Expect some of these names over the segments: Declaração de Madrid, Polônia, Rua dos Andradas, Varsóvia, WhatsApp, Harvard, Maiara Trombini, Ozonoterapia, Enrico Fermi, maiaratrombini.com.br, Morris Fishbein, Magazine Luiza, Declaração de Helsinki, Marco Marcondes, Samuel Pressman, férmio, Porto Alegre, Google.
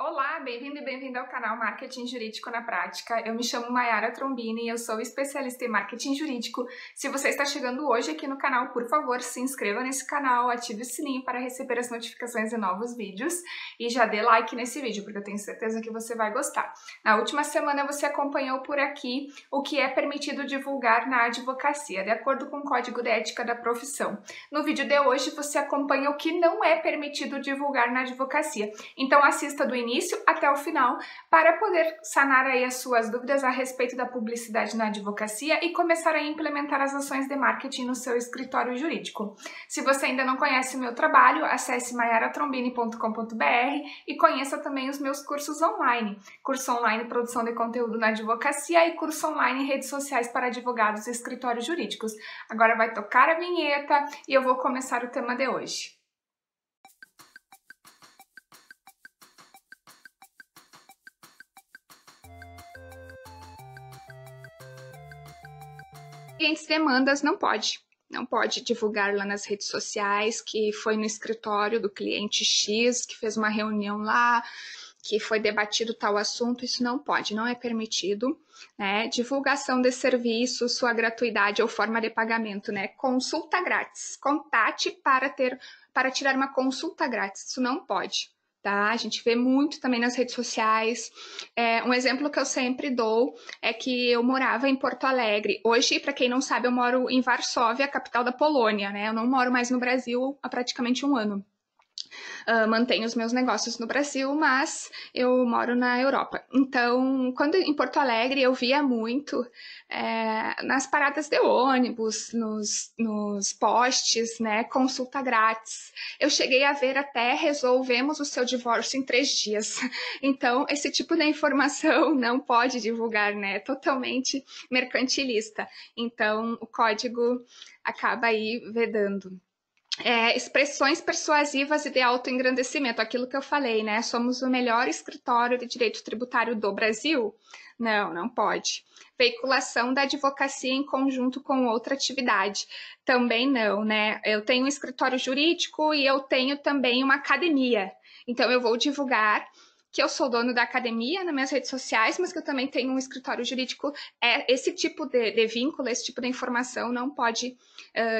Olá, bem-vindo e bem-vinda ao canal Marketing Jurídico na Prática. Eu me chamo Maiara Trombini e eu sou especialista em marketing jurídico. Se você está chegando hoje aqui no canal, por favor, se inscreva nesse canal, ative o sininho para receber as notificações de novos vídeos e já dê like nesse vídeo, porque eu tenho certeza que você vai gostar. Na última semana você acompanhou por aqui o que é permitido divulgar na advocacia, de acordo com o Código de Ética da Profissão. No vídeo de hoje você acompanha o que não é permitido divulgar na advocacia. Então assista do início até o final para poder sanar aí as suas dúvidas a respeito da publicidade na advocacia e começar a implementar as ações de marketing no seu escritório jurídico. Se você ainda não conhece o meu trabalho, acesse maiaratrombini.com.br e conheça também os meus cursos online. Curso online Produção de Conteúdo na Advocacia e curso online Redes Sociais para Advogados e Escritórios Jurídicos. Agora vai tocar a vinheta e eu vou começar o tema de hoje. Clientes demandas não pode divulgar lá nas redes sociais que foi no escritório do cliente X, que fez uma reunião lá, que foi debatido tal assunto. Isso não pode, não é permitido, né? Divulgação de serviço, sua gratuidade ou forma de pagamento, né? Consulta grátis, contate para tirar uma consulta grátis, isso não pode. Tá? A gente vê muito também nas redes sociais. Um exemplo que eu sempre dou é que eu morava em Porto Alegre. Hoje, para quem não sabe, eu moro em Varsóvia, capital da Polônia, né? Eu não moro mais no Brasil há praticamente um ano. Mantenho os meus negócios no Brasil, mas eu moro na Europa. Então, quando em Porto Alegre eu via muito nas paradas de ônibus, nos postes, né, consulta grátis. Eu cheguei a ver até resolvemos o seu divórcio em 3 dias. Então, esse tipo de informação não pode divulgar, né? É totalmente mercantilista. Então, o código acaba aí vedando. Expressões persuasivas e de autoengrandecimento, aquilo que eu falei, né? Somos o melhor escritório de direito tributário do Brasil? Não, não pode. Veiculação da advocacia em conjunto com outra atividade. Também não, né? Eu tenho um escritório jurídico e eu tenho também uma academia. Então, eu vou divulgar que eu sou dono da academia nas minhas redes sociais, mas que eu também tenho um escritório jurídico. Esse tipo de vínculo, esse tipo de informação não pode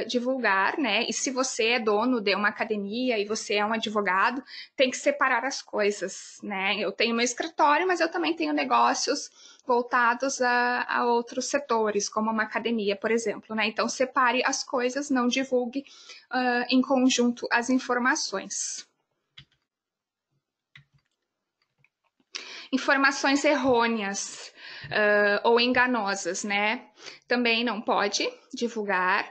divulgar, né? E se você é dono de uma academia e você é um advogado, tem que separar as coisas, né? Eu tenho meu escritório, mas eu também tenho negócios voltados a outros setores, como uma academia, por exemplo, né? Então, separe as coisas, não divulgue em conjunto as informações. Informações errôneas ou enganosas, né? Também não pode divulgar.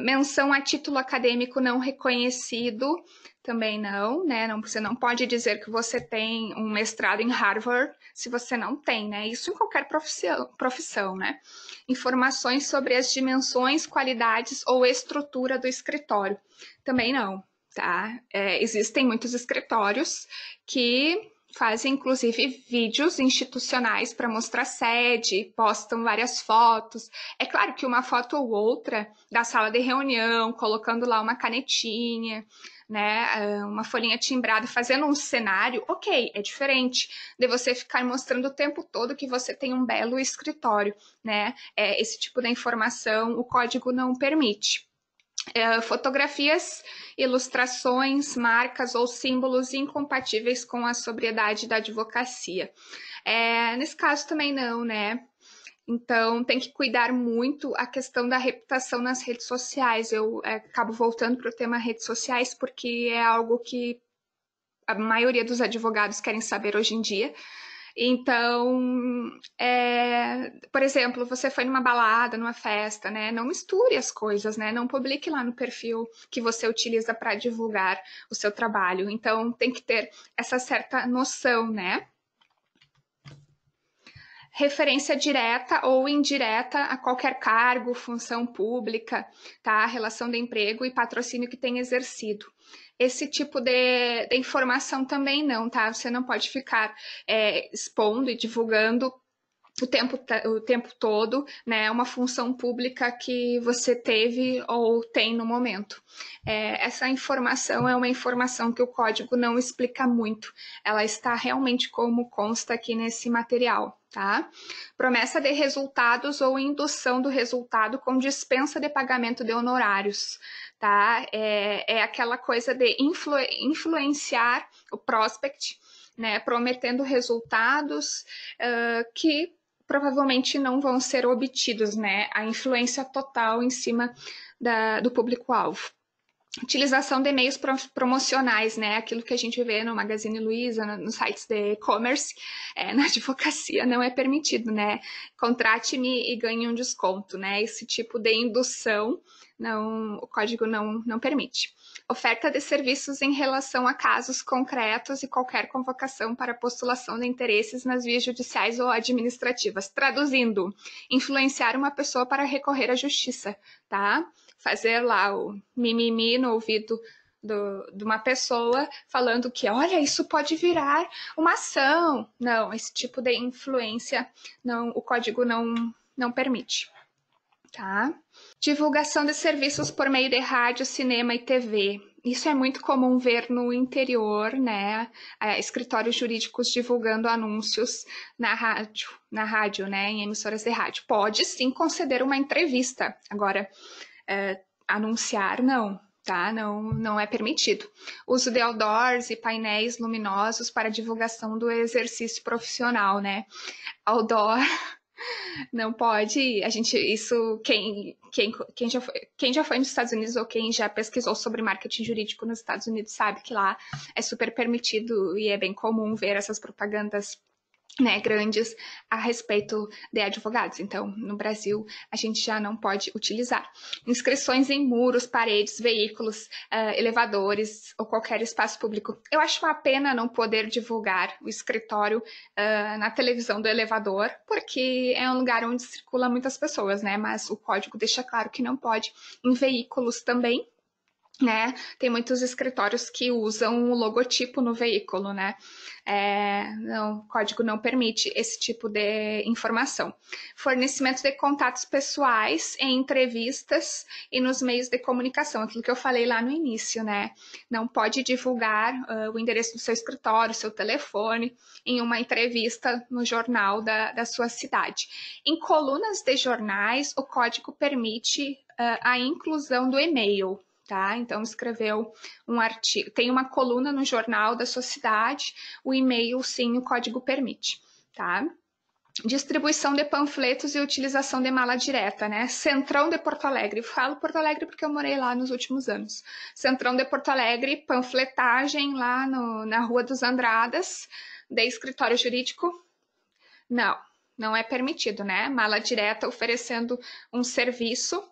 Menção a título acadêmico não reconhecido, também não, né? Você não pode dizer que você tem um mestrado em Harvard se você não tem, né? Isso em qualquer profissão, né? Informações sobre as dimensões, qualidades ou estrutura do escritório, também não, tá? Existem muitos escritórios que fazem, inclusive, vídeos institucionais para mostrar sede, postam várias fotos. É claro que uma foto ou outra da sala de reunião, colocando lá uma canetinha, né, uma folhinha timbrada, fazendo um cenário, ok, é diferente de você ficar mostrando o tempo todo que você tem um belo escritório, né? Esse tipo de informação o código não permite. Fotografias, ilustrações, marcas ou símbolos incompatíveis com a sobriedade da advocacia. Nesse caso também não, né? Então, tem que cuidar muito a questão da reputação nas redes sociais. Eu acabo voltando para o tema redes sociais porque é algo que a maioria dos advogados querem saber hoje em dia. Então, por exemplo, você foi numa balada, numa festa, né? Não misture as coisas, né? Não publique lá no perfil que você utiliza para divulgar o seu trabalho. Então, tem que ter essa certa noção, né? Referência direta ou indireta a qualquer cargo, função pública, tá? Relação de emprego e patrocínio que tenha exercido. Esse tipo de informação também não, tá? Você não pode ficar expondo e divulgando o tempo todo, né, uma função pública que você teve ou tem no momento. Essa informação é uma informação que o código não explica muito, ela está realmente como consta aqui nesse material, tá? Promessa de resultados ou indução do resultado com dispensa de pagamento de honorários, tá? É aquela coisa de influenciar o prospect, né, prometendo resultados que provavelmente não vão ser obtidos, né? A influência total em cima do público-alvo. Utilização de meios promocionais, né? Aquilo que a gente vê no Magazine Luiza, nos sites de e-commerce, na advocacia não é permitido, né? Contrate-me e ganhe um desconto, né? Esse tipo de indução, o código não permite. Oferta de serviços em relação a casos concretos e qualquer convocação para postulação de interesses nas vias judiciais ou administrativas. Traduzindo, influenciar uma pessoa para recorrer à justiça, tá? Fazer lá o mimimi no ouvido de uma pessoa falando que, olha, isso pode virar uma ação. Não, esse tipo de influência o código não permite. Tá? Divulgação de serviços por meio de rádio, cinema e TV. Isso é muito comum ver no interior, né? Escritórios jurídicos divulgando anúncios na rádio, né? Em emissoras de rádio. Pode sim conceder uma entrevista. Agora, anunciar, não. Tá? Não é permitido. Uso de outdoors e painéis luminosos para divulgação do exercício profissional, né? Outdoor... Não pode, quem já foi nos Estados Unidos ou quem já pesquisou sobre marketing jurídico nos Estados Unidos sabe que lá é super permitido e é bem comum ver essas propagandas, né, grandes a respeito de advogados. Então, no Brasil, a gente já não pode utilizar. Inscrições em muros, paredes, veículos, elevadores ou qualquer espaço público. Eu acho uma pena não poder divulgar o escritório na televisão do elevador, porque é um lugar onde circula muitas pessoas, né? Mas o código deixa claro que não pode. Em veículos também, né? Tem muitos escritórios que usam o logotipo no veículo, né? O código não permite esse tipo de informação. Fornecimento de contatos pessoais em entrevistas e nos meios de comunicação, aquilo que eu falei lá no início, né? Não pode divulgar o endereço do seu escritório, seu telefone, em uma entrevista no jornal da sua cidade. Em colunas de jornais, o código permite a inclusão do e-mail. Tá? Então, escreveu um artigo, tem uma coluna no jornal da sua cidade, o e-mail sim, o código permite, tá? Distribuição de panfletos e utilização de mala direta, né? Centrão de Porto Alegre, falo Porto Alegre porque eu morei lá nos últimos anos. Centrão de Porto Alegre, panfletagem lá na Rua dos Andradas, de escritório jurídico, não é permitido, né? Mala direta oferecendo um serviço,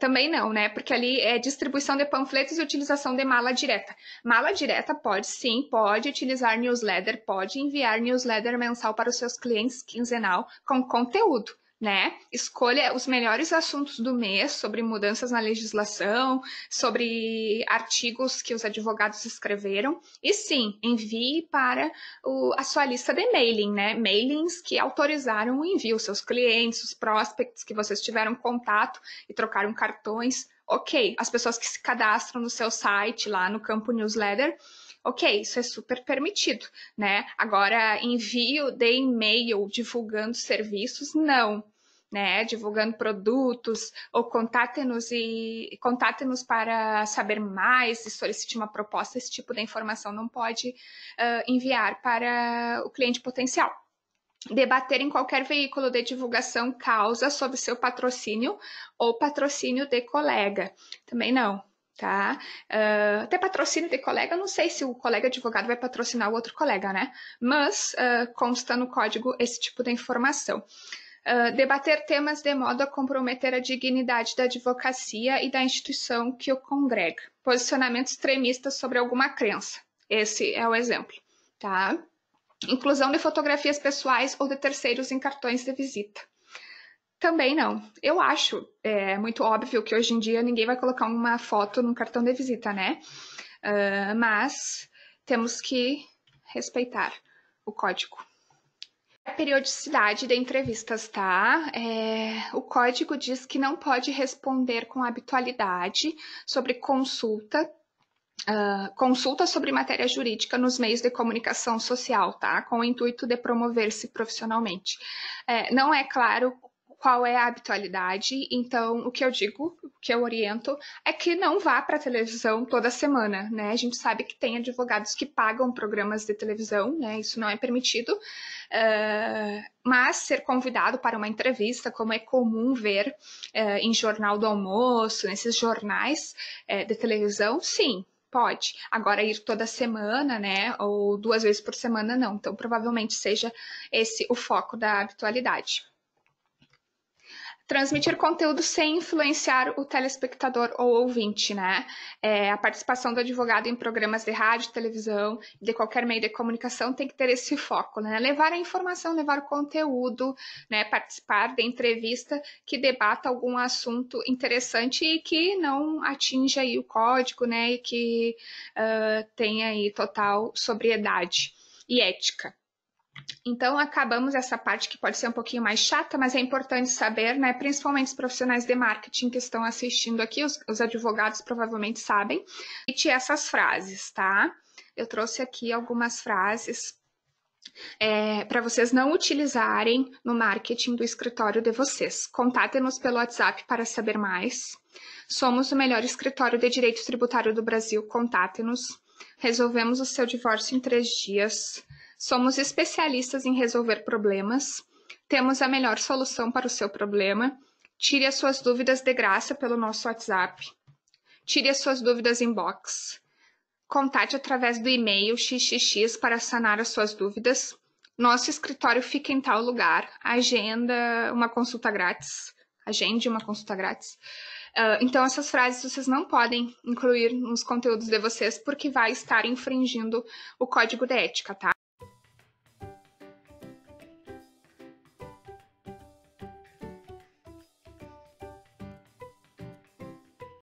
também não, né? Porque ali é distribuição de panfletos e utilização de mala direta. Mala direta pode sim, pode utilizar newsletter, pode enviar newsletter mensal para os seus clientes, quinzenal, com conteúdo, né? Escolha os melhores assuntos do mês sobre mudanças na legislação, sobre artigos que os advogados escreveram e sim, envie para a sua lista de mailing, né? Mailings que autorizaram o envio, seus clientes, os prospects que vocês tiveram contato e trocaram cartões, ok. As pessoas que se cadastram no seu site, lá no campo newsletter, ok, isso é super permitido, né? Agora, envio de e-mail divulgando serviços, não, né? Divulgando produtos ou contate-nos para saber mais e solicite uma proposta, esse tipo de informação não pode enviar para o cliente potencial. Debater em qualquer veículo de divulgação causa sob seu patrocínio ou patrocínio de colega, também não. Tá? Até patrocínio de colega, não sei se o colega advogado vai patrocinar o outro colega, né? Mas consta no código esse tipo de informação. Debater temas de modo a comprometer a dignidade da advocacia e da instituição que o congrega. Posicionamento extremista sobre alguma crença. Esse é o exemplo, tá? Inclusão de fotografias pessoais ou de terceiros em cartões de visita. Também não. Eu acho muito óbvio que hoje em dia ninguém vai colocar uma foto num cartão de visita, né? Mas temos que respeitar o código. periodicidade de entrevistas, tá? O código diz que não pode responder com habitualidade sobre consulta sobre matéria jurídica nos meios de comunicação social, tá? Com o intuito de promover-se profissionalmente. Não é claro qual é a habitualidade, então o que eu digo, o que eu oriento, é que não vá para a televisão toda semana, né? A gente sabe que tem advogados que pagam programas de televisão, né? Isso não é permitido, mas ser convidado para uma entrevista, como é comum ver em jornal do almoço, nesses jornais de televisão, sim. Pode. Agora, ir toda semana, né? Ou 2 vezes por semana, não. Então, provavelmente seja esse o foco da habitualidade. Transmitir conteúdo sem influenciar o telespectador ou ouvinte, né? A participação do advogado em programas de rádio, televisão, de qualquer meio de comunicação tem que ter esse foco, né? Levar a informação, levar o conteúdo, né? Participar de entrevista que debata algum assunto interessante e que não atinja aí o código, né? E que tenha aí total sobriedade e ética. Então, acabamos essa parte que pode ser um pouquinho mais chata, mas é importante saber, né? Principalmente os profissionais de marketing que estão assistindo aqui, os advogados provavelmente sabem, e essas frases, tá? Eu trouxe aqui algumas frases para vocês não utilizarem no marketing do escritório de vocês. Contatem-nos pelo WhatsApp para saber mais. Somos o melhor escritório de direito tributário do Brasil, contatem-nos. Resolvemos o seu divórcio em 3 dias. Somos especialistas em resolver problemas, temos a melhor solução para o seu problema, tire as suas dúvidas de graça pelo nosso WhatsApp, tire as suas dúvidas inbox, contate através do e-mail xxx para sanar as suas dúvidas, nosso escritório fica em tal lugar, agenda uma consulta grátis, agende uma consulta grátis. Então, essas frases vocês não podem incluir nos conteúdos de vocês porque vai estar infringindo o código de ética, tá?